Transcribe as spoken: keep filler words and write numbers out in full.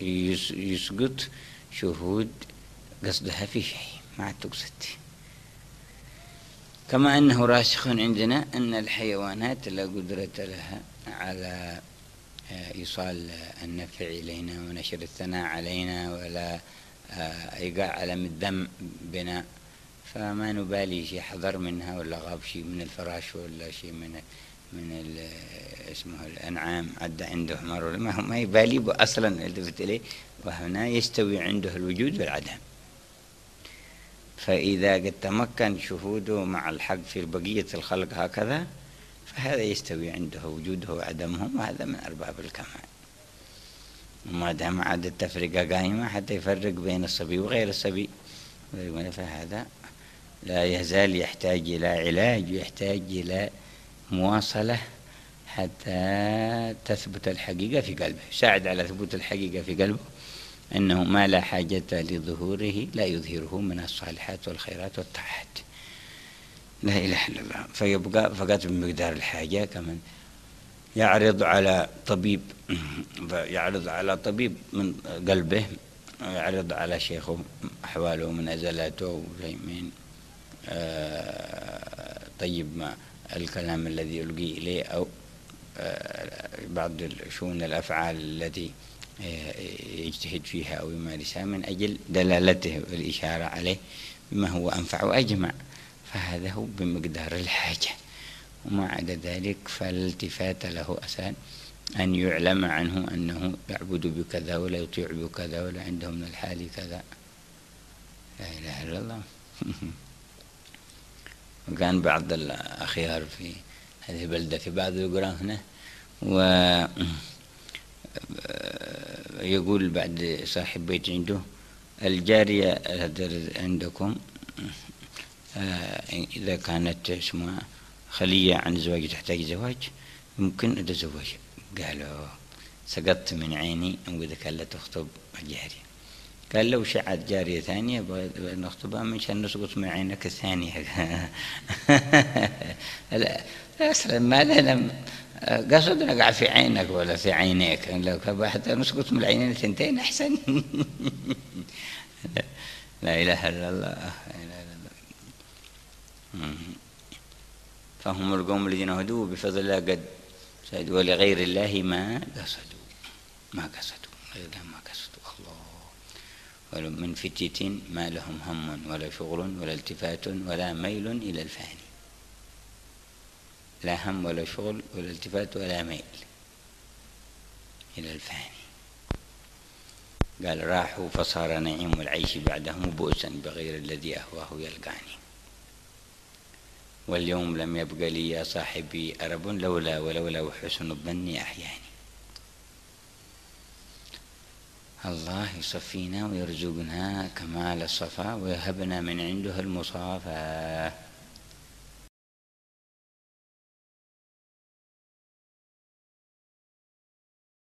يسقط شهود قصدها في شيء ما تقصد. كما أنه راسخ عندنا أن الحيوانات لا قدرة لها على إيصال النفع إلينا ونشر الثناء علينا ولا إيقاع ألم الدم بنا، فما نبالي شيء حضر منها ولا غاب شيء من الفراش ولا شيء من من اسمه الأنعام عدى عنده حمار ولا ما ما يبالي أصلا، التفت إليه، وهنا يستوي عنده الوجود والعدم. فإذا قد تمكن شهوده مع الحق في بقية الخلق هكذا، فهذا يستوي عنده وجوده وعدمهم، وهذا من أرباب الكمال. وما دام عاد التفرقة قائمة حتى يفرق بين الصبي وغير الصبي، فهذا لا يزال يحتاج إلى علاج ويحتاج إلى مواصلة حتى تثبت الحقيقة في قلبه. ساعد على ثبوت الحقيقة في قلبه أنه ما لا حاجة لظهوره لا يظهره من الصالحات والخيرات والطاعات. لا إله إلا الله. فيبقى فقط بمقدار الحاجة. كمن يعرض على طبيب يعرض على طبيب من قلبه، يعرض على شيخه أحواله من أزلاته من طيب ما الكلام الذي يلقي إليه، أو بعض شؤون الأفعال التي يجتهد فيها أو يمارسها من أجل دلالته والإشارة عليه بما هو أنفع وأجمع، فهذا هو بمقدار الحاجة. وما عدا ذلك فالالتفات له أسان أن يعلم عنه أنه يعبد بكذا ولا يطيع بكذا ولا عنده من الحال كذا. لا إله إلا الله. وكان بعض الأخيار في هذه البلدة في بعض القرى هنا، ويقول بعد صاحب بيت عنده الجارية عندكم إذا كانت اسمها خلية عن زواج تحتاج زواج ممكن أتزوج. قالوا سقطت من عيني وإذا كان لا تخطب الجارية. قال لو شعت جارية ثانية نخطبها منشان نسقط من عينك الثانية. لا أصلا ما لنا قصد نقع في عينك ولا في عينيك، لو كبا حتى نسقط من العينين الثنتين أحسن. لا إله إلا الله. فهم القوم الذين هدوا بفضل الله قد سعدوا ولغير الله ما قصدوا ما قصدوا غير الله ما قصدوا. الله ومن فتية ما لهم هم ولا شغل ولا التفات ولا ميل إلى الفاني. لا هم ولا شغل ولا التفات ولا ميل إلى الفاني. قال راحوا فصار نعيم العيش بعدهم بؤسا بغير الذي أهواه يلقاني. واليوم لم يبق لي يا صاحبي أرب لولا ولولا وحسن الظن أحياني. الله يصفينا ويرزقنا كمال الصفا ويهبنا من عنده المصافى.